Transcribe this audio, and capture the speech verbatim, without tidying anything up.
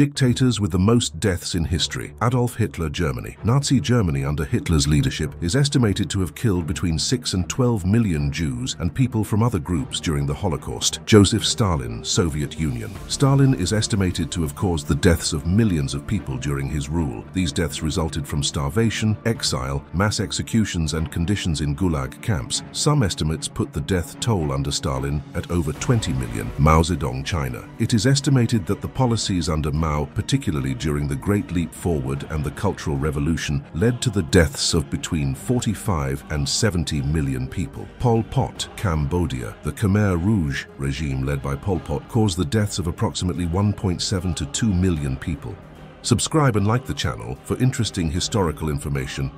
Dictators with the most deaths in history. Adolf Hitler, Germany. Nazi Germany under Hitler's leadership is estimated to have killed between six and twelve million Jews and people from other groups during the Holocaust. Joseph Stalin, Soviet Union. Stalin is estimated to have caused the deaths of millions of people during his rule. These deaths resulted from starvation, exile, mass executions and conditions in Gulag camps. Some estimates put the death toll under Stalin at over twenty million. Mao Zedong, China. It is estimated that the policies under Mao, particularly during the Great Leap Forward and the Cultural Revolution, led to the deaths of between forty-five and seventy million people. Pol Pot, Cambodia. The Khmer Rouge regime led by Pol Pot caused the deaths of approximately one point seven to two million people. Subscribe and like the channel for interesting historical information.